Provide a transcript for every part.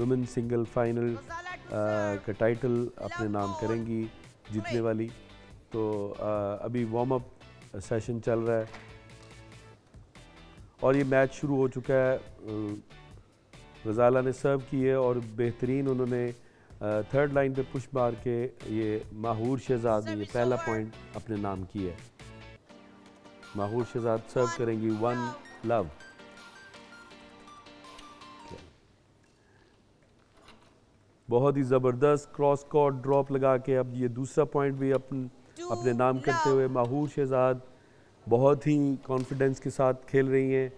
Women single final का title अपने नाम करेंगी जीतने वाली। तो अभी वार्म अप सेशन चल रहा है और ये मैच शुरू हो चुका है। गजाला ने सर्व की है और बेहतरीन उन्होंने थर्ड लाइन पे पुश मार के ये माहूर शहजाद ने ये पहला पॉइंट अपने नाम किया है। माहूर शहजाद सर्व करेंगी वन लव। बहुत ही ज़बरदस्त क्रॉस कोर्ट ड्रॉप लगा के अब ये दूसरा पॉइंट भी अपने नाम करते हुए माहूर शहजाद बहुत ही कॉन्फिडेंस के साथ खेल रही हैं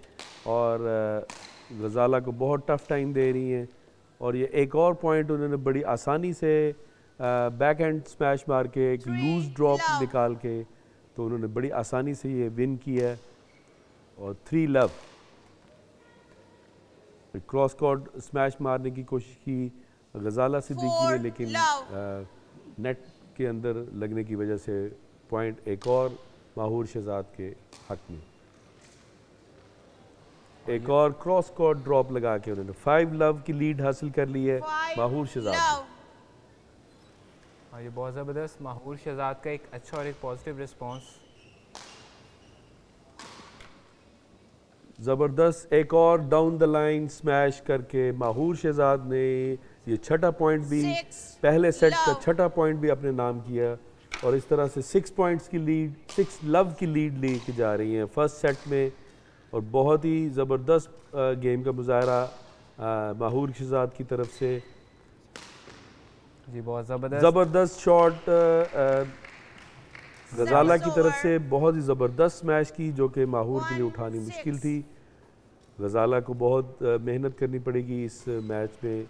और गजाला को बहुत टफ टाइम दे रही हैं। और ये एक और पॉइंट उन्होंने बड़ी आसानी से बैक हैंड स्मैश मार के एक लूज ड्रॉप निकाल के तो उन्होंने बड़ी आसानी से ये विन किया है। और three love cross court smash मारने की कोशिश की गजाला सिद्दीकी ने लेकिन नेट के अंदर लगने की वजह से पॉइंट एक और माहूर शहजाद के हक में। एक और क्रॉस कोर्ट ड्रॉप लगा के उन्होंने फाइव लव की लीड हासिल कर ली है माहूर शहजाद। और ये बहुत ज़बरदस्त माहूर शहजाद का एक अच्छा और एक पॉजिटिव रिस्पांस। ज़बरदस्त एक और डाउन द लाइन स्मैश करके माहूर शहजाद ने ये छठा पॉइंट भी पहले सेट का छठा पॉइंट भी अपने नाम किया और इस तरह से 6 पॉइंट्स की लीड 6 लव की लीड लेके जा रही हैं फर्स्ट सेट में। और बहुत ही ज़बरदस्त गेम का मुजाहरा माहूर शहजाद की तरफ से। जी बहुत ज़बरदस्त शॉट गजाला की तरफ से, बहुत ही ज़बरदस्त स्मैश की जो कि माहूर के लिए उठानी मुश्किल थी। गजाला को बहुत मेहनत करनी पड़ेगी इस मैच में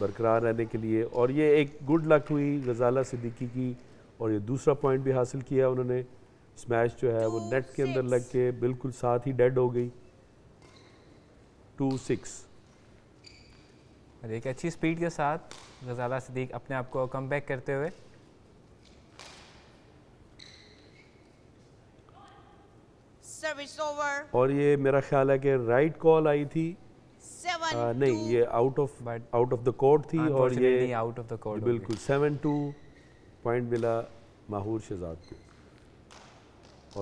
बरकरार रहने के लिए। और ये एक गुड लक हुई गजाला सिद्दीकी की और ये दूसरा पॉइंट भी हासिल किया उन्होंने। स्मैश जो है वो नेट के अंदर लग के बिल्कुल साथ ही डेड हो गई। 2-6 और एक अच्छी स्पीड के साथ गजाला सिद्दीकी अपने आप को कमबैक करते हुए। और ये मेरा ख्याल है कि राइट कॉल आई थी, नहीं ये आउट ऑफ द कोर्ट थी और ये आउट ऑफ द कोर्ट बिल्कुल। 7-2 पॉइंट मिला माहूर शहजाद को।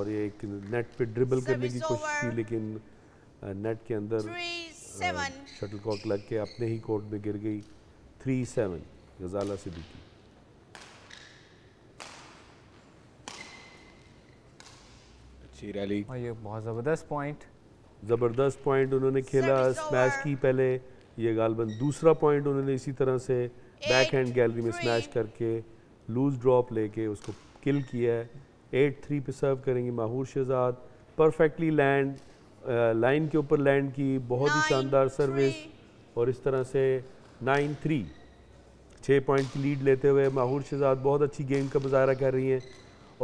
और ये एक नेट पे ड्रिबल करने की कोशिश की लेकिन नेट के अंदर शटलकॉक लग के अपने ही कोर्ट में गिर गई। 3-7 गजाला सिद्दीकी। अच्छी रैली और ये बहुत ज़बरदस्त पॉइंट उन्होंने खेला। स्मैश की पहले ये गालबन दूसरा पॉइंट उन्होंने इसी तरह से बैक हैंड गैलरी में स्मैश करके लूज ड्रॉप लेके उसको किल किया है। 8-3 पे सर्व करेंगी Mahur Shahzad. Perfectly land line के ऊपर लैंड की, बहुत ही शानदार सर्विस। और इस तरह से 9-3 6 पॉइंट की लीड लेते हुए माहूर शहजाद बहुत अच्छी गेम का मुजाहरा कर रही हैं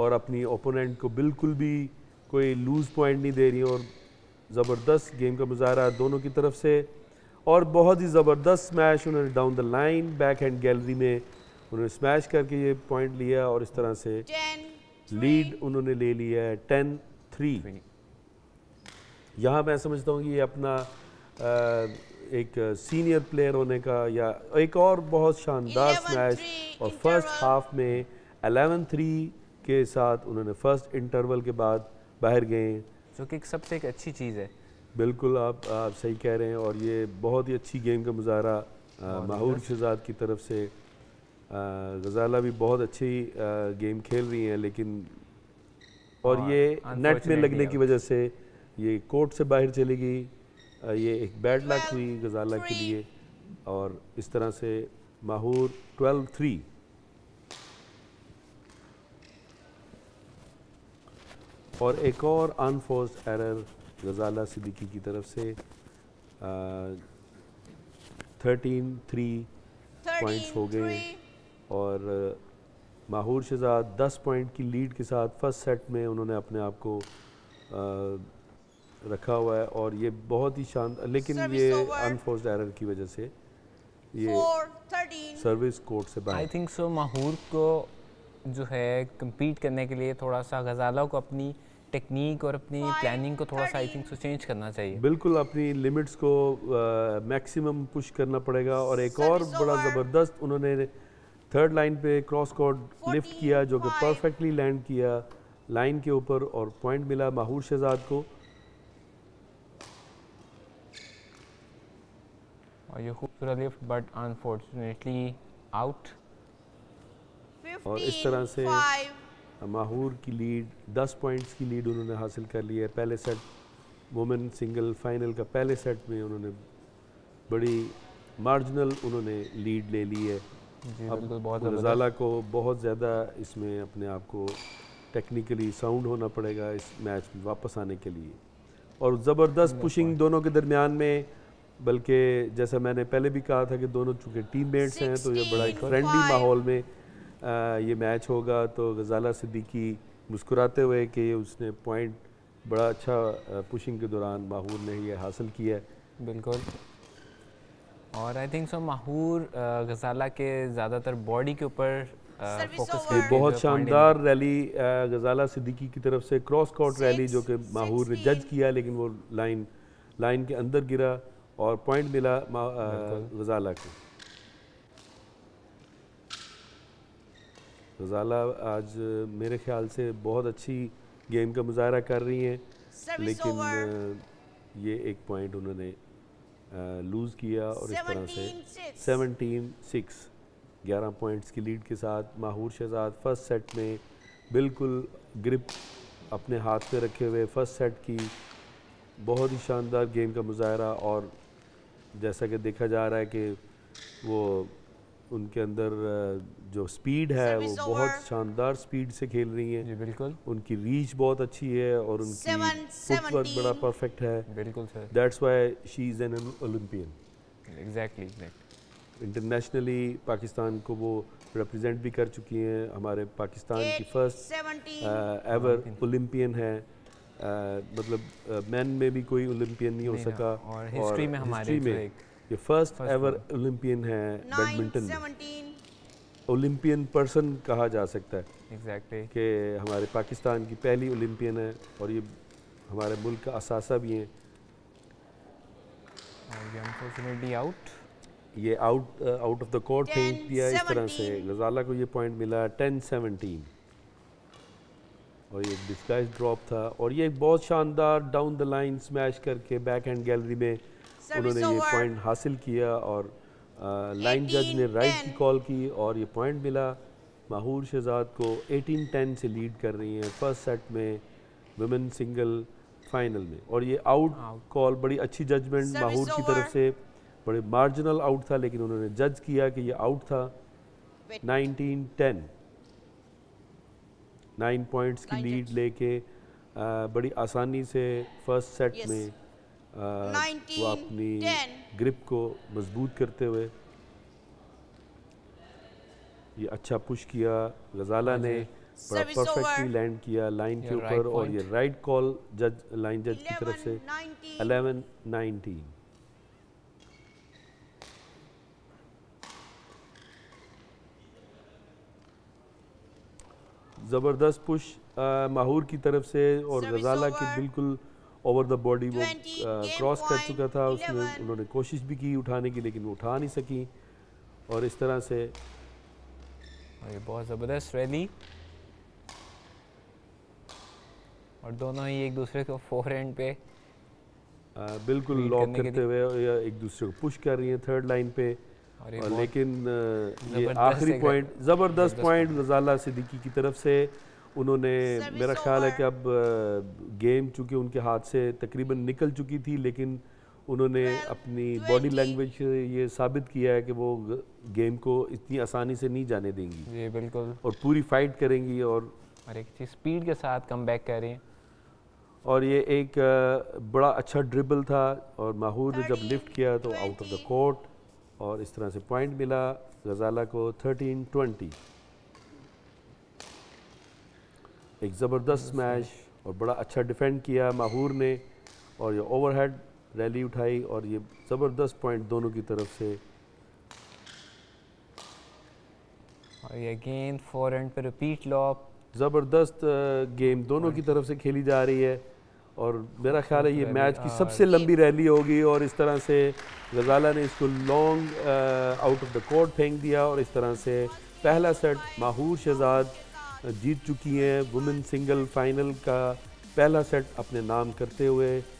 और अपनी ओपोनेंट को बिल्कुल भी कोई लूज़ पॉइंट नहीं दे रही और ज़बरदस्त गेम का मुजाहरा दोनों की तरफ से। और बहुत ही ज़बरदस्त स्मैश उन्होंने down the line back hand gallery में उन्होंने स्मैश करके ये पॉइंट लिया और इस तरह से लीड उन्होंने ले लिया है 10-3। यहाँ मैं समझता हूँ कि ये अपना एक सीनियर प्लेयर होने का या एक और बहुत शानदार स्मैश और फर्स्ट हाफ में 11-3 के साथ उन्होंने फर्स्ट इंटरवल के बाद बाहर गए जो कि सबसे एक अच्छी चीज़ है। बिल्कुल आप सही कह रहे हैं। और ये बहुत ही अच्छी गेम का मुजाहरा माहूर शहजाद की तरफ से। गजाला भी बहुत अच्छी गेम खेल रही हैं लेकिन और ये नेट में लगने की वजह से ये कोर्ट से बाहर चली गई। ये एक बैड लक हुई गजाला के लिए। और इस तरह से माहूर 12-3। और एक और अनफोर्स्ड एरर गजाला सिद्दीकी की तरफ से 13-3 पॉइंट्स हो गए और माहूर शहजाद 10 पॉइंट की लीड के साथ फर्स्ट सेट में उन्होंने अपने आप को रखा हुआ है। और ये बहुत ही शानदार लेकिन ये अनफोर्स्ड एरर की वजह से ये सर्विस कोर्ट से बाहर। आई थिंक सो माहूर को जो है कम्पीट करने के लिए थोड़ा सा गजाला को अपनी टेक्निक और अपनी प्लानिंग को थोड़ा सा आई थिंक चेंज करना चाहिए। बिल्कुल अपनी लिमिट्स को मैक्सिमम पुश करना पड़ेगा। और एक और बड़ा ज़बरदस्त उन्होंने थर्ड लाइन पे क्रॉस कोर्ट लिफ्ट किया जो कि परफेक्टली लैंड किया लाइन के ऊपर और पॉइंट मिला माहूर शहजाद को। और ये खूबसूरत लिफ्ट बट अनफॉर्चुनेटली आउट। और इस तरह से माहूर की लीड 10 पॉइंट्स की लीड उन्होंने हासिल कर ली है। पहले सेट वुमेन सिंगल फाइनल का पहले सेट में उन्होंने बड़ी मार्जिनल उन्होंने लीड ले ली है। अब बहुत गजाला को बहुत ज़्यादा इसमें अपने आप को टेक्निकली साउंड होना पड़ेगा इस मैच में वापस आने के लिए। और ज़बरदस्त पुशिंग दोनों के दरमियान में, बल्कि जैसा मैंने पहले भी कहा था कि दोनों चूँकि टीममेट्स हैं तो ये बड़ा एक फ्रेंडली माहौल में ये मैच होगा। तो गजाला सिद्दीकी मुस्कुराते हुए कि उसने पॉइंट बड़ा अच्छा पुशिंग के दौरान माहूर ने ये हासिल किया है। बिल्कुल। और आई थिंक सो माहूर गजाला के ज़्यादातर बॉडी के ऊपर फोकस किया। बहुत शानदार रैली गजाला सिद्दीकी की तरफ से क्रॉस कोर्ट रैली जो कि माहूर ने जज किया, लेकिन वो लाइन के अंदर गिरा और पॉइंट मिला गजाला को। गजाला आज मेरे ख्याल से बहुत अच्छी गेम का मुजाहरा कर रही हैं, लेकिन ये एक पॉइंट उन्होंने लूज़ किया और इस तरह से 17-6 11 पॉइंट्स की लीड के साथ माहूर शहजाद फर्स्ट सेट में बिल्कुल ग्रिप अपने हाथ में रखे हुए फर्स्ट सेट की बहुत ही शानदार गेम का मुजाहरा। और जैसा कि देखा जा रहा है कि वो उनके अंदर जो स्पीड है वो बहुत शानदार स्पीड से खेल रही हैं। जी बिल्कुल। उनकी रीच बहुत अच्छी है और उनकी फुटवर्क बड़ा परफेक्ट है। बिल्कुल sir. That's why she is an Olympian. Exactly. Internationally Pakistan को वो रिप्रेजेंट भी कर चुकी हैं। हमारे पाकिस्तान की फर्स्ट एवर ओलंपियन है। मतलब मैन में भी कोई ओलंपियन नहीं हो सका और हिस्ट्री में हमारे ये फर्स्ट एवर ओलंपियन है बैडमिंटन में। ओलंपियन पर्सन कहा जा सकता है। एग्जैक्टली कि हमारे पाकिस्तान की पहली ओलंपियन है और ये हमारे मुल्क का असासा भी हैं। ये आउट ऑफ द कोर्ट फेंक दिया इस तरह से। गजाला को ये पॉइंट मिला 10-17 और ये डिस्गाइज ड्रॉप था। और ये एक बहुत शानदार डाउन द लाइन स्मैश करके बैक हैंड गैलरी में उन्होंने ये पॉइंट हासिल किया और लाइन जज ने राइट की कॉल की और ये पॉइंट मिला माहूर शहजाद को। 18-10 से लीड कर रही हैं फर्स्ट सेट में वुमेन सिंगल फाइनल में। और ये आउट कॉल बड़ी अच्छी जजमेंट माहूर की तरफ से, बड़े मार्जिनल आउट था लेकिन उन्होंने जज किया कि ये आउट था। 19-10 9 पॉइंट्स की लीड लेके बड़ी आसानी से फर्स्ट सेट में वो अपनी ग्रिप को मजबूत करते हुए ये अच्छा पुश किया गजाला ने। बड़ा परफेक्टली लैंड किया लाइन के ऊपर और ये राइट कॉल जज लाइन जज की तरफ से 11-19। ज़बरदस्त पुश माहूर की तरफ से और गजाला की बिल्कुल ओवर द बॉडी वो क्रॉस कर चुका था। उसमें उन्होंने कोशिश भी की उठाने की लेकिन वो उठा नहीं सकी। और इस तरह से ये बहुत ज़बरदस्त रैली और दोनों ही एक दूसरे को फोरहैंड पे बिल्कुल लॉक करते हुए एक दूसरे को पुश कर रही हैं थर्ड लाइन पे। और लेकिन ये आखिरी पॉइंट ज़बरदस्त पॉइंट गजाला सिद्दीकी की तरफ से। उन्होंने मेरा ख्याल है कि अब गेम चूँकि उनके हाथ से तकरीबन निकल चुकी थी, लेकिन उन्होंने अपनी बॉडी लैंग्वेज से ये साबित किया है कि वो गेम को इतनी आसानी से नहीं जाने देंगी। जी बिल्कुल। और पूरी फाइट करेंगी और एक अच्छी स्पीड के साथ कमबैक कर रही हैं। और ये एक बड़ा अच्छा ड्रिबल था और माहूर ने जब लिफ्ट किया तो आउट ऑफ द कोर्ट और इस तरह से पॉइंट मिला गजाला को 13-20। एक ज़बरदस्त स्मैश और बड़ा अच्छा डिफेंड किया माहूर ने और ये ओवरहेड रैली उठाई और ये ज़बरदस्त पॉइंट दोनों की तरफ से। और ये अगेन फोरहैंड पे रिपीट लॉब ज़बरदस्त गेम दोनों की तरफ से खेली जा रही है और मेरा ख्याल है ये मैच की सबसे लंबी रैली होगी और इस तरह से गज़ाला ने इसको long out of the court फेंक दिया और इस तरह से पहला सेट माहूर शहजाद जीत चुकी हैं। वुमेन सिंगल फाइनल का पहला सेट अपने नाम करते हुए।